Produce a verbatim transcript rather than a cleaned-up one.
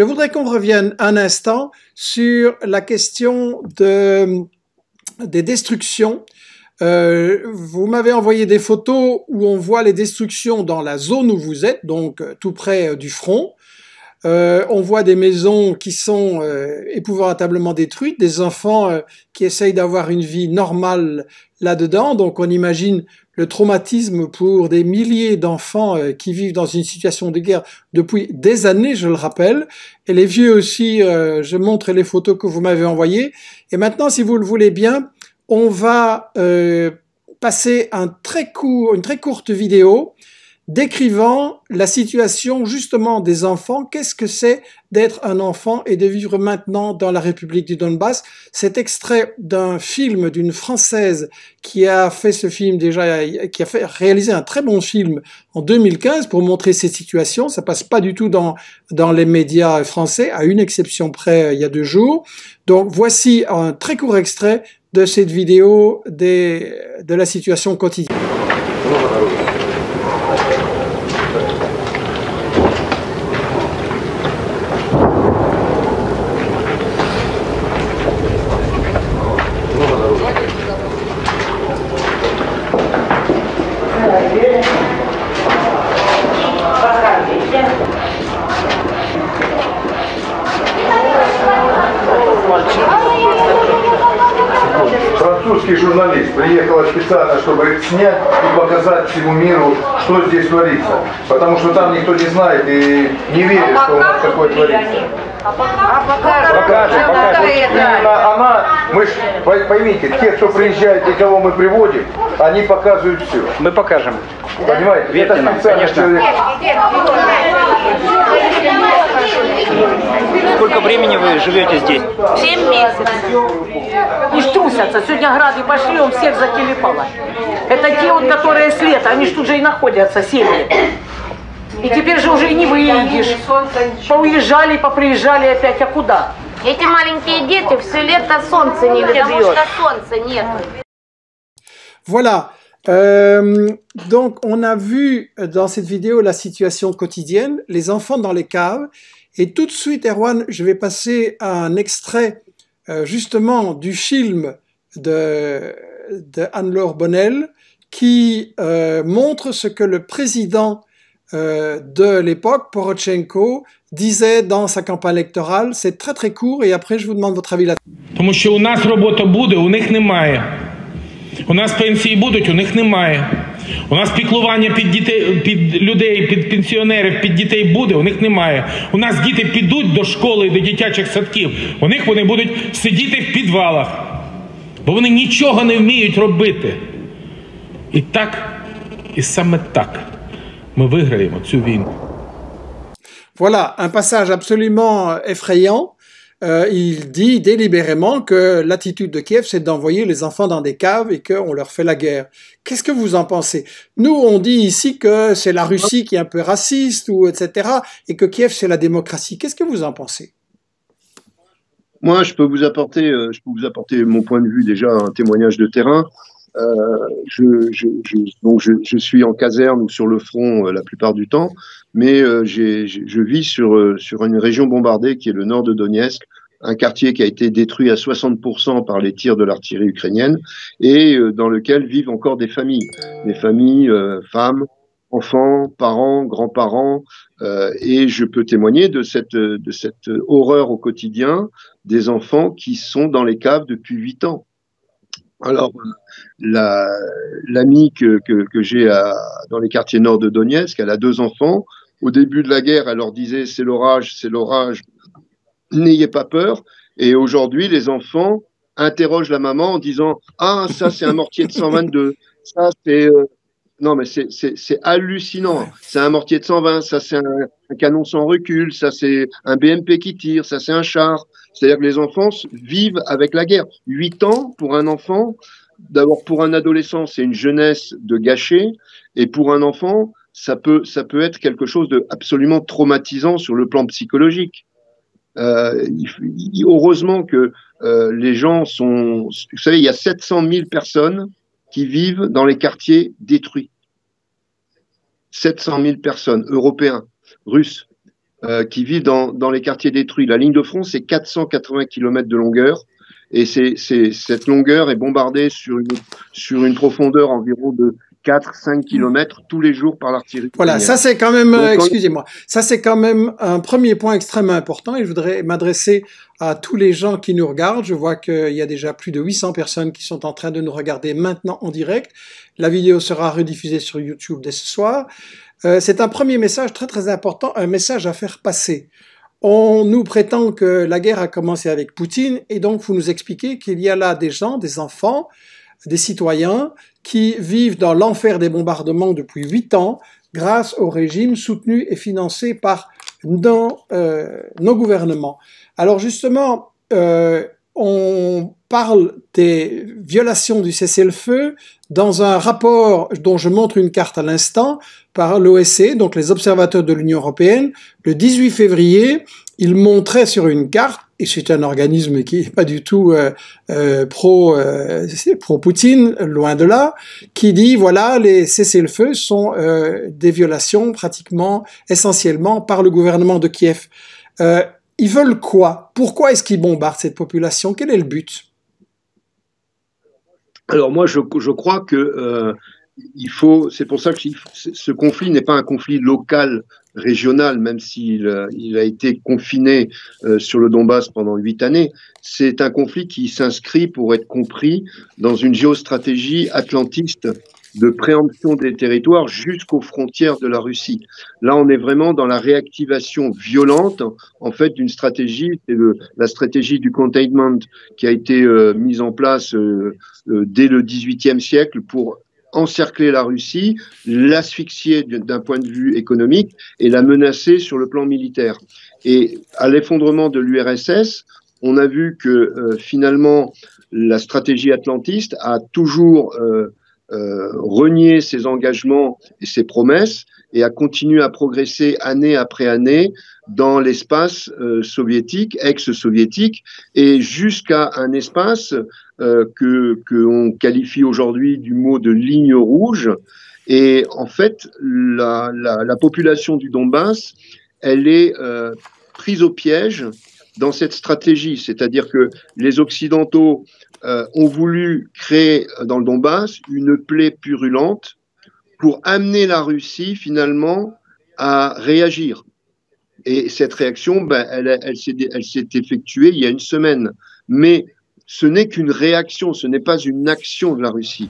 Je voudrais qu'on revienne un instant sur la question de, des destructions. Euh, vous m'avez envoyé des photos où on voit les destructions dans la zone où vous êtes, donc tout près du front. Euh, on voit des maisons qui sont euh, épouvantablement détruites, des enfants euh, qui essayent d'avoir une vie normale là-dedans. Donc on imagine le traumatisme pour des milliers d'enfants euh, qui vivent dans une situation de guerre depuis des années, je le rappelle. Et les vieux aussi, euh, je montre les photos que vous m'avez envoyées. Et maintenant, si vous le voulez bien, on va euh, passer un très court, une très courte vidéo décrivant la situation justement des enfants. Qu'est-ce que c'est d'être un enfant et de vivre maintenant dans la République du Donbass? Cet extrait d'un film d'une Française qui a fait ce film déjà, qui a fait, réalisé un très bon film en deux mille quinze pour montrer ces situations. Ça passe pas du tout dans, dans les médias français, à une exception près il y a deux jours. Donc voici un très court extrait de cette vidéo des, de la situation quotidienne. Журналист приехала специально, чтобы снять и показать всему миру, что здесь творится, потому что там никто не знает и не верит, а что у нас такое творится. А покажем, покажем, покажем. Именно она, мы ж, поймите, те, кто приезжает и кого мы приводим, они показывают все. Мы покажем. Понимаете? Верьте это нам, конечно. Человек. Сколько времени вы живете здесь? Семь месяцев. Не трусятся. Сегодня грады пошли, он всех закилипало. Это те, вот, которые с лета, они же тут же и находятся, семьи. И теперь же уже и не выедешь. Поуезжали, поприезжали опять, а куда? Эти маленькие дети все лето солнце не видят. Потому что солнца нет. Voilà. Euh, donc on a vu dans cette vidéo la situation quotidienne, les enfants dans les caves, et tout de suite, Erwan, je vais passer à un extrait euh, justement du film de, de Anne-Laure Bonnel qui euh, montre ce que le président euh, de l'époque, Poroshenko, disait dans sa campagne électorale. C'est très très court et après je vous demande votre avis là-dessus. Parce que у нас робота буде, у них немає. У нас пенсії будуть, у них немає. У нас піклування під дітей, під людей, під пенсіонерів, під дітей буде, у них немає. У нас діти підуть до школи і до дитячих садків. У них вони будуть сидіти в підвалах. Бо вони нічого не вміють робити. І так, і саме так ми виграємо цю війну. Voilà, un passage absolument effrayant. Euh, il dit délibérément que l'attitude de Kiev, c'est d'envoyer les enfants dans des caves et qu'on leur fait la guerre. Qu'est-ce que vous en pensez? Nous, on dit ici que c'est la Russie qui est un peu raciste, ou et cetera, et que Kiev, c'est la démocratie. Qu'est-ce que vous en pensez? Moi, je peux vous apporter, euh, je peux vous apporter mon point de vue, déjà un témoignage de terrain. Euh, je, je, je, donc je, je suis en caserne ou sur le front euh, la plupart du temps, mais euh, j'ai, je vis sur, euh, sur une région bombardée qui est le nord de Donetsk, un quartier qui a été détruit à soixante pour cent par les tirs de l'artillerie ukrainienne et euh, dans lequel vivent encore des familles, des familles, euh, femmes, enfants, parents, grands-parents, euh, et je peux témoigner de cette, de cette horreur au quotidien des enfants qui sont dans les caves depuis huit ans. Alors, la, l'amie que, que, que j'ai dans les quartiers nord de Donetsk, elle a deux enfants. Au début de la guerre, elle leur disait « c'est l'orage, c'est l'orage, n'ayez pas peur ». Et aujourd'hui, les enfants interrogent la maman en disant « ah, ça c'est un mortier de cent vingt-deux, ça c'est… Euh... » Non mais c'est hallucinant, c'est un mortier de cent vingt, ça c'est un, un canon sans recul, ça c'est un B M P qui tire, ça c'est un char. C'est-à-dire que les enfants vivent avec la guerre. huit ans pour un enfant, d'abord pour un adolescent, c'est une jeunesse de gâchée, et pour un enfant, ça peut, ça peut être quelque chose d'absolument traumatisant sur le plan psychologique. Euh, heureusement que euh, les gens sont… Vous savez, il y a sept cent mille personnes qui vivent dans les quartiers détruits. sept cent mille personnes, européens, russes. euh, qui vivent dans, dans les quartiers détruits. La ligne de front, c'est quatre cent quatre-vingts kilomètres de longueur. Et c'est, c'est, cette longueur est bombardée sur une, sur une profondeur environ de quatre à cinq kilomètres tous les jours par l'artillerie. Voilà, ça c'est quand même, euh, excusez-moi, ça c'est quand même un premier point extrêmement important, et je voudrais m'adresser à tous les gens qui nous regardent. Je vois qu'il y a déjà plus de huit cents personnes qui sont en train de nous regarder maintenant en direct. La vidéo sera rediffusée sur YouTube dès ce soir. Euh, c'est un premier message très très important, un message à faire passer. On nous prétend que la guerre a commencé avec Poutine, et donc vous nous expliquez qu'il y a là des gens, des enfants, des citoyens qui vivent dans l'enfer des bombardements depuis huit ans grâce au régime soutenu et financé par nos, euh, nos gouvernements. Alors justement, euh, on parle des violations du cessez-le-feu dans un rapport dont je montre une carte à l'instant par l'O S C E, donc les observateurs de l'Union européenne. Le dix-huit février, ils montraient sur une carte, et c'est un organisme qui n'est pas du tout euh, euh, pro, euh, pro-Poutine, loin de là, qui dit, voilà, les cessez-le-feu sont euh, des violations pratiquement, essentiellement, par le gouvernement de Kiev. Euh, ils veulent quoi? Pourquoi est-ce qu'ils bombardent cette population? Quel est le but? Alors moi, je, je crois que euh, il faut. C'est pour ça que ce conflit n'est pas un conflit local, régional, même s'il il a été confiné euh, sur le Donbass pendant huit années. C'est un conflit qui s'inscrit, pour être compris, dans une géostratégie atlantiste de préemption des territoires jusqu'aux frontières de la Russie. Là, on est vraiment dans la réactivation violente, en fait, d'une stratégie, c'est le, la stratégie du containment qui a été euh, mise en place euh, euh, dès le dix-huitième siècle pour encercler la Russie, l'asphyxier d'un point de vue économique et la menacer sur le plan militaire. Et à l'effondrement de l'U R S S, on a vu que euh, finalement la stratégie atlantiste a toujours euh, euh, renié ses engagements et ses promesses et a continué à progresser année après année dans l'espace euh, soviétique, ex-soviétique, et jusqu'à un espace euh, que qu'on qualifie aujourd'hui du mot de ligne rouge. Et en fait, la, la, la population du Donbass, elle est euh, prise au piège dans cette stratégie. C'est-à-dire que les Occidentaux euh, ont voulu créer dans le Donbass une plaie purulente pour amener la Russie, finalement, à réagir. Et cette réaction, ben, elle, elle s'est, elle s'est effectuée il y a une semaine. Mais ce n'est qu'une réaction, ce n'est pas une action de la Russie.